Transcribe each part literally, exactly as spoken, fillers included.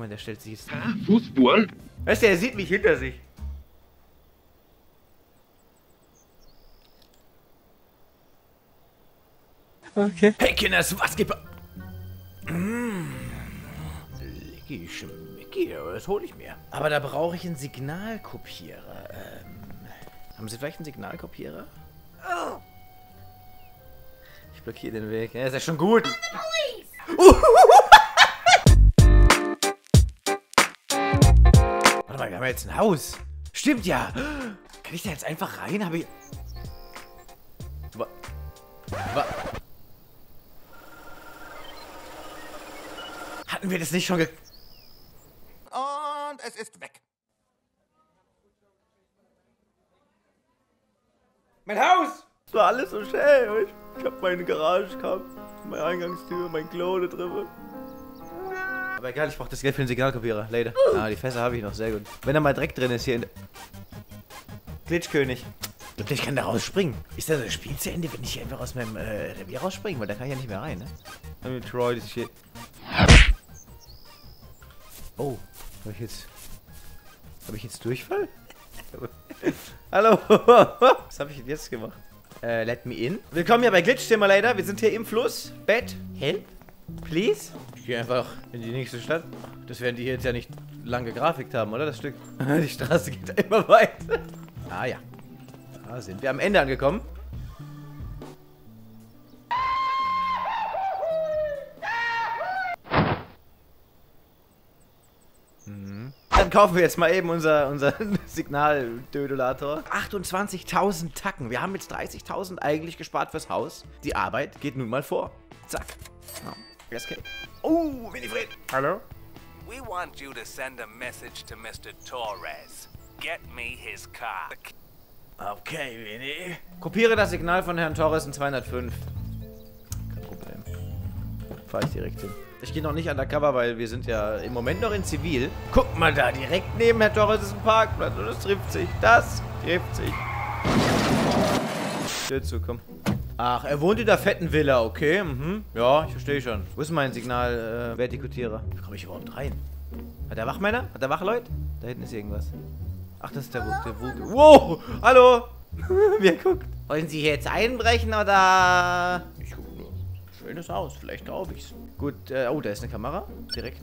mal, der stellt sich jetzt. Ha, Fußspuren? Weißt du, er sieht mich hinter sich. Okay. Hey Kinders, was geht? Mmh. Lecky schmecki, das hole ich mir. Aber da brauche ich einen Signalkopierer. Ähm, haben Sie vielleicht einen Signalkopierer? Oh. Ich blockiere den Weg. Ja, ist ja schon gut. Warte mal, wir haben jetzt ein Haus. Stimmt ja. Kann ich da jetzt einfach rein? Habe ich... Wa Wa Hatten wir das nicht schon ge... Und es ist weg. Mein Haus! Das war alles so schnell. Ich hab meine Garage, meine Eingangstür, mein Klo da drin. Aber egal, ich brauch das Geld für den Signalkopierer. Leider. Uh. Ah, die Fässer habe ich noch. Sehr gut. Wenn da mal Dreck drin ist hier in... Glitchkönig. Ich kann da rausspringen. Ist das das Spiel zu Ende, wenn ich hier einfach aus meinem äh, Revier rausspringen? Weil da kann ich ja nicht mehr rein, ne? Let me try this shit. Oh, hab ich jetzt... Hab ich jetzt Durchfall? Hallo! Was habe ich jetzt gemacht? Äh, let me in. Willkommen hier bei Glitch Simulator. Wir sind hier im Fluss. Bett. Help. Please. Ich gehe einfach in die nächste Stadt. Das werden die hier jetzt ja nicht lang gegrafikt haben, oder? Das Stück. Die Straße geht immer weiter. Ah ja. Da sind wir am Ende angekommen. Dann kaufen wir jetzt mal eben unser, unser Signaldödelator. achtundzwanzigtausend Tacken. Wir haben jetzt dreißigtausend eigentlich gespart fürs Haus. Die Arbeit geht nun mal vor. Zack. Oh, Mini Fred. Hallo? We want you to send a message to Mister Torres. Get me his car. Okay, Winnie. Kopiere das Signal von Herrn Torres in zweihundertfünf. Kein Problem. Fahre ich direkt hin. Ich gehe noch nicht undercover, weil wir sind ja im Moment noch in Zivil. Guck mal da, direkt neben Herrn Torres ist ein Parkplatz und das trifft sich. Das trifft sich. Tür zu, komm. Ach, er wohnt in der fetten Villa, okay. Mhm. Ja, ich verstehe schon. Wo ist mein Signal, äh, Vertikutierer? Wie komme ich überhaupt rein? Hat er Wachmänner? Hat er Wachleute? Da hinten ist irgendwas. Ach, das ist der Wugel. Wow! Hallo! Wer guckt? Wollen Sie hier jetzt einbrechen, oder? Ich gucke nur. Schönes Haus, vielleicht glaube ich's. Gut, äh, oh, da ist eine Kamera. Direkt.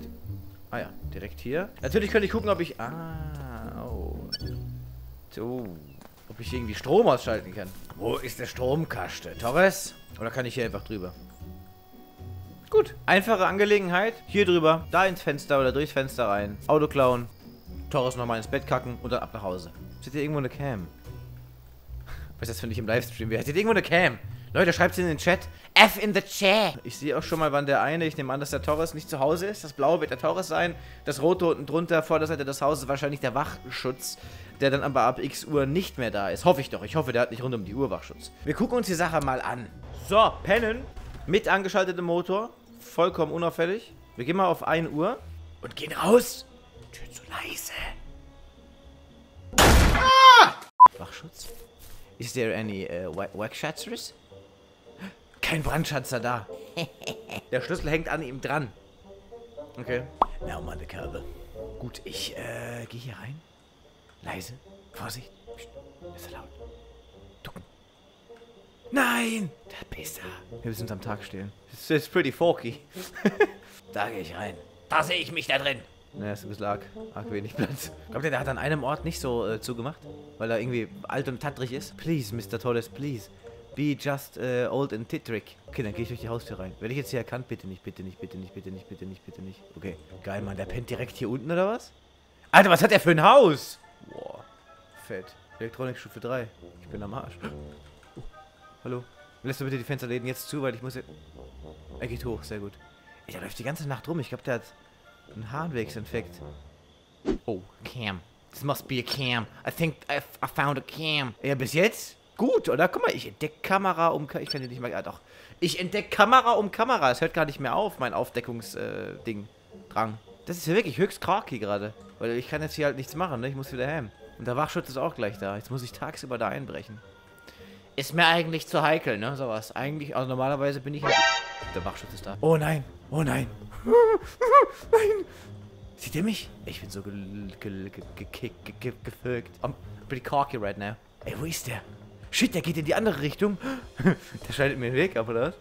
Ah ja, direkt hier. Natürlich könnte ich gucken, ob ich... Ah, oh. So. Ob ich irgendwie Strom ausschalten kann. Wo ist der Stromkasten? Torres? Oder kann ich hier einfach drüber? Gut. Einfache Angelegenheit. Hier drüber. Da ins Fenster oder durchs Fenster rein. Auto klauen. Torres nochmal ins Bett kacken und dann ab nach Hause. Seht ihr irgendwo eine Cam? Was ist das für nicht im Livestream? Wer hat irgendwo eine Cam? Leute, schreibt es in den Chat. F in the Chat. Ich sehe auch schon mal, wann der eine, ich nehme an, dass der Torres nicht zu Hause ist. Das Blaue wird der Torres sein. Das Rote unten drunter, Vorderseite des Hauses, wahrscheinlich der Wachschutz, der dann aber ab x Uhr nicht mehr da ist. Hoffe ich doch. Ich hoffe, der hat nicht rund um die Uhr Wachschutz. Wir gucken uns die Sache mal an. So, pennen. Mit angeschaltetem Motor. Vollkommen unauffällig. Wir gehen mal auf ein Uhr und gehen raus. Tür zu leise. Ah! Wachschutz? Is there any uh, Wachschatzers? Kein Brandschatzer da. Der Schlüssel hängt an ihm dran. Okay. Na, meine Kerbe. Gut, ich äh, gehe hier rein. Leise. Vorsicht. Psst. Ist er laut. Ducken. Nein! Der Pisser. Wir müssen uns am Tag stehlen. It's, it's pretty forky. Da gehe ich rein. Da sehe ich mich da drin. Naja, ist ein bisschen arg, arg wenig Platz. Glaubt ihr, der hat an einem Ort nicht so äh, zugemacht? Weil er irgendwie alt und tattrig ist? Please, Mister Torres, please. Be just uh, old and tittrig. Okay, dann gehe ich durch die Haustür rein. Werde ich jetzt hier erkannt? Bitte nicht, bitte nicht, bitte nicht, bitte nicht, bitte nicht, bitte nicht. Okay, geil, Mann. Der pennt direkt hier unten, oder was? Alter, was hat der für ein Haus? Boah, fett. Elektronikstufe drei. Ich bin am Arsch. Oh, hallo. Lässt du bitte die Fensterläden jetzt zu, weil ich muss jetzt... Er geht hoch, sehr gut. Ey, der läuft die ganze Nacht rum. Ich glaube, der hat... Ein Harnwegsinfekt. Oh, Cam. This must be a Cam. I think I, I found a Cam. Ja, bis jetzt? Gut, oder? Guck mal, ich entdecke Kamera um... Ich kann die nicht mal... Ah, doch. Ich entdecke Kamera um Kamera. Es hört gar nicht mehr auf, mein Aufdeckungsding. Äh, Drang. Das ist ja wirklich höchst kraki gerade. Weil ich kann jetzt hier halt nichts machen, ne? Ich muss wieder heim. Und der Wachschutz ist auch gleich da. Jetzt muss ich tagsüber da einbrechen. Ist mir eigentlich zu heikel, ne? Sowas. Eigentlich... Also normalerweise bin ich... Halt der Wachschutz ist da. Oh nein. Oh nein. Nein. Sieht ihr mich? Ich bin so gefickt. I'm pretty cocky right now. Ey, wo ist der? Shit, der geht in die andere Richtung. Der schneidet mir den Weg ab, oder was?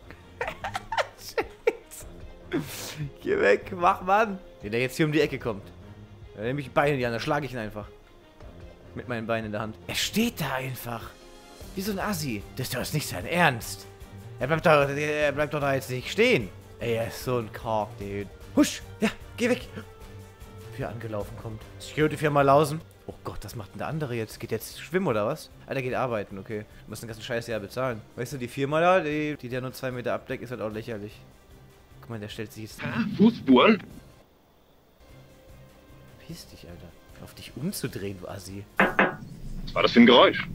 Shit. Geh weg, mach Mann. Wenn der jetzt hier um die Ecke kommt, dann nehme ich Beine in die Hand, dann schlage ich ihn einfach. Mit meinen Beinen in der Hand. Er steht da einfach. Wie so ein Assi. Das ist doch nicht sein Ernst. Er bleibt doch, er bleibt doch da jetzt nicht stehen. Ey, er ist so ein Korb, dude. Husch! Ja, geh weg! Hier angelaufen kommt. Security-Firma Lausen. Oh Gott, das macht denn der andere jetzt? Geht jetzt schwimmen oder was? Einer geht arbeiten, okay. Du musst den ganzen Scheiß ja bezahlen. Weißt du, die Firma da, die, die der nur zwei Meter abdeckt, ist halt auch lächerlich. Guck mal, der stellt sich jetzt. Ah, Fußball! Piss dich, Alter. Auf dich umzudrehen, du Assi. Was war das für ein Geräusch?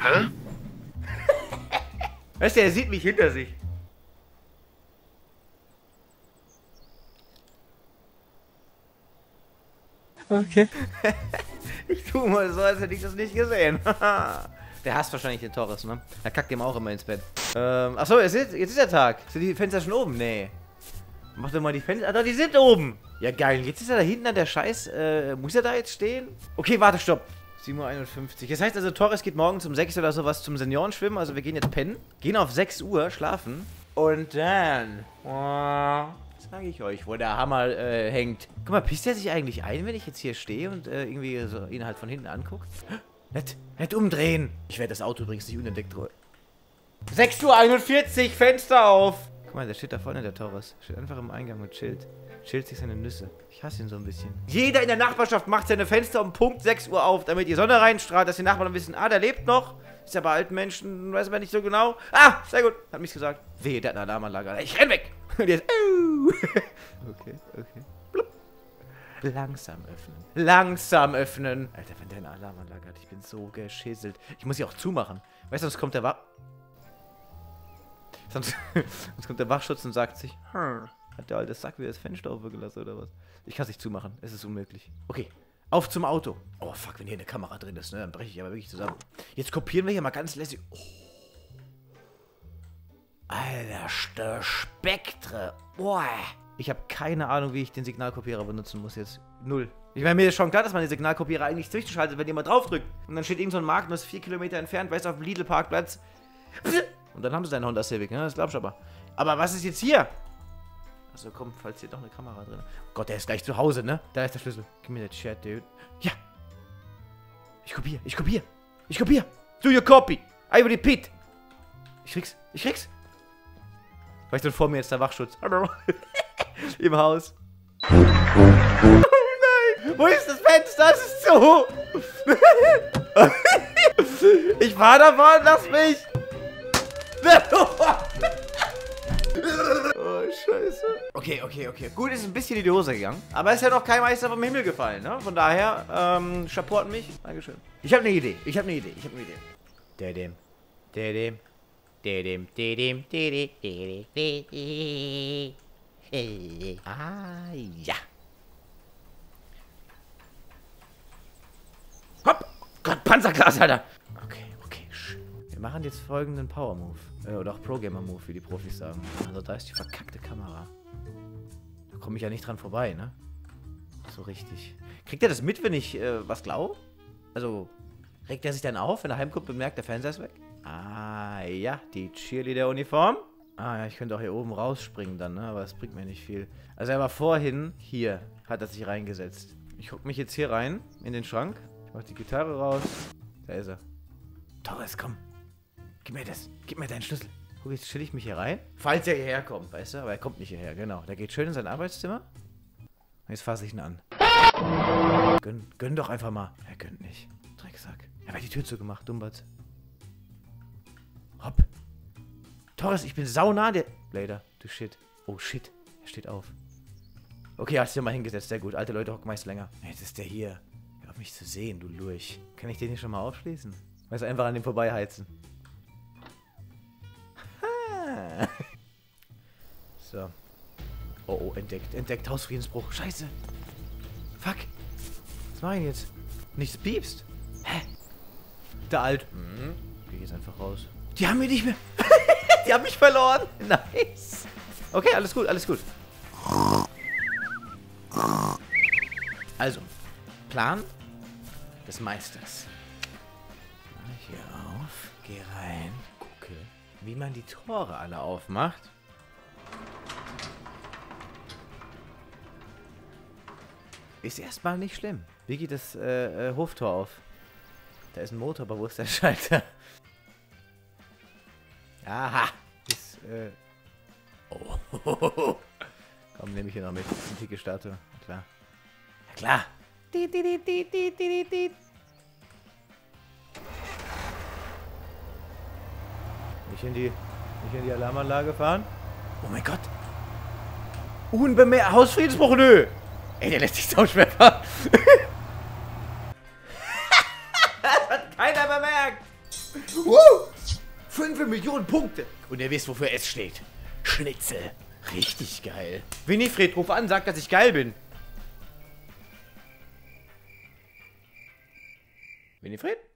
Hä? Weißt du, er sieht mich hinter sich. Okay. Ich tu mal so, als hätte ich das nicht gesehen. Der hasst wahrscheinlich den Torres, ne? Er kackt ihm auch immer ins Bett. Ähm, achso, jetzt ist, jetzt ist der Tag. Sind die Fenster schon oben? Nee. Mach doch mal die Fenster. Alter, die sind oben. Ja, geil. Jetzt ist er da hinten an der Scheiß. Äh, muss er da jetzt stehen? Okay, warte, stopp. sieben Uhr einundfünfzig. Das heißt also, Torres geht morgens um sechs oder sowas zum Seniorenschwimmen. Also, wir gehen jetzt pennen. Gehen auf sechs Uhr schlafen. Und dann. Oh. Sage ich euch, wo der Hammer äh, hängt. Guck mal, pisst er sich eigentlich ein, wenn ich jetzt hier stehe und äh, irgendwie so ihn halt von hinten angucke? Nicht, nicht umdrehen. Ich werde das Auto übrigens nicht unentdeckt holen. sechs Uhr einundvierzig, Fenster auf. Guck mal, der steht da vorne, der Torres. Steht einfach im Eingang und chillt. Chillt sich seine Nüsse. Ich hasse ihn so ein bisschen. Jeder in der Nachbarschaft macht seine Fenster um Punkt sechs Uhr auf, damit die Sonne reinstrahlt, dass die Nachbarn wissen, ah, der lebt noch. Ist ja bei alten Menschen, weiß man nicht so genau. Ah, sehr gut. Hat mich gesagt. Wehe, der hat eine Alarmanlage. Ich renn weg. Und jetzt. Uh. Okay, okay. Blub. Langsam öffnen. Langsam öffnen. Alter, wenn der eine Alarmanlage hat, ich bin so geschäselt. Ich muss sie auch zumachen. Weißt du, sonst kommt der Wach. Sonst, sonst kommt der Wachschutz und sagt sich, hm, hat der alte Sack wieder das Fenster aufgelassen oder was? Ich kann es nicht zumachen. Es ist unmöglich. Okay. Auf zum Auto. Oh, fuck, wenn hier eine Kamera drin ist, ne, dann breche ich aber wirklich zusammen. Jetzt kopieren wir hier mal ganz lässig. Oh. Alter, Spektre. Boah. Ich habe keine Ahnung, wie ich den Signalkopierer benutzen muss jetzt. Null. Ich meine, mir ist schon klar, dass man den Signalkopierer eigentlich zwischenschaltet, wenn jemand draufdrückt. Und dann steht irgend so ein Markt, nur ist vier Kilometer entfernt, weißt du, auf dem Lidl-Parkplatz. Und dann haben sie deinen Honda Civic, ne? Das glaubst du aber. Aber was ist jetzt hier? Also komm, falls hier doch eine Kamera drin ist. Oh Gott, der ist gleich zu Hause, ne? Da ist der Schlüssel. Gib mir das Chat, dude. Ja. Ich kopiere, ich kopiere, ich kopiere. Do your copy. I repeat. Ich krieg's, ich krieg's. Weißt du, vor mir jetzt der Wachschutz. Hallo. Im Haus. Oh nein. Wo ist das Fenster? Das ist zu hoch. Ich fahr davon, lass mich. Oh, scheiße. Okay, okay, okay. Gut, ist ein bisschen in die Hose gegangen. Aber ist ja noch kein Meister vom Himmel gefallen, ne? Von daher, ähm, Chapeau mich. Dankeschön. Ich habe eine Idee. Ich habe eine Idee. Ich habe eine Idee. Der dem. Der dem. Der dem. Der dem. Der dem. Der dem. Hey. Ah, ja. Hopp. Gott, Panzerglas, Alter. Okay. Wir machen jetzt folgenden Power-Move. Äh, oder auch Pro-Gamer-Move, wie die Profis sagen. Also da ist die verkackte Kamera. Da komme ich ja nicht dran vorbei, ne? So richtig. Kriegt er das mit, wenn ich äh, was glaube? Also, regt er sich dann auf, wenn er heimkommt, bemerkt, der Fernseher ist weg? Ah, ja, die Cheerleader-Uniform. Ah, ja, ich könnte auch hier oben rausspringen dann, ne? Aber das bringt mir nicht viel. Also, er war vorhin hier, hat er sich reingesetzt. Ich gucke mich jetzt hier rein, in den Schrank. Ich mache die Gitarre raus. Da ist er. Torres, komm. Gib mir das. Gib mir deinen Schlüssel. Guck, jetzt chill ich mich hier rein. Falls er hierher kommt, weißt du? Aber er kommt nicht hierher, genau. Der geht schön in sein Arbeitszimmer. Und jetzt fasse ich ihn an. Gönn, gönn doch einfach mal. Er gönnt nicht. Drecksack. Er hat die Tür zugemacht, Dumbatz. Hopp. Torres, ich bin saunah der... Later. Du shit. Oh, shit. Er steht auf. Okay, er hat sich mal hingesetzt. Sehr gut. Alte Leute hocken meist länger. Jetzt ist der hier. Hör auf mich zu sehen, du Lurch. Kann ich den hier schon mal aufschließen? Weißt du, einfach an dem vorbeiheizen. So. Oh, oh, entdeckt. Entdeckt. Hausfriedensbruch. Scheiße. Fuck. Was mach ich denn jetzt? Nichts piepst. Hä? Der Alt. Mhm. Geh jetzt einfach raus. Die haben mich nicht mehr. Die haben mich verloren. Nice. Okay, alles gut, alles gut. Also, Plan des Meisters. Hier auf, geh rein, gucke, wie man die Tore alle aufmacht. Ist erstmal nicht schlimm. Wie geht das äh, äh, Hoftor auf? Da ist ein Motor, aber wo ist der Schalter? Aha! Ist, äh... Oh. Komm, nehme ich hier noch mit. Das ist eine dicke Statue. Na klar. Na klar! Di, di, di, di, di, di, di. Nicht in die, nicht in die Alarmanlage fahren. Oh mein Gott! Unbemerkt! Hausfriedensbruch, nö! Ey, der lässt sich so schwer fahren. Das hat keiner bemerkt. Uh, fünf Millionen Punkte. Und ihr wisst, wofür es steht. Schnitzel. Richtig geil. Winifred, ruf an, sag, dass ich geil bin. Winifred?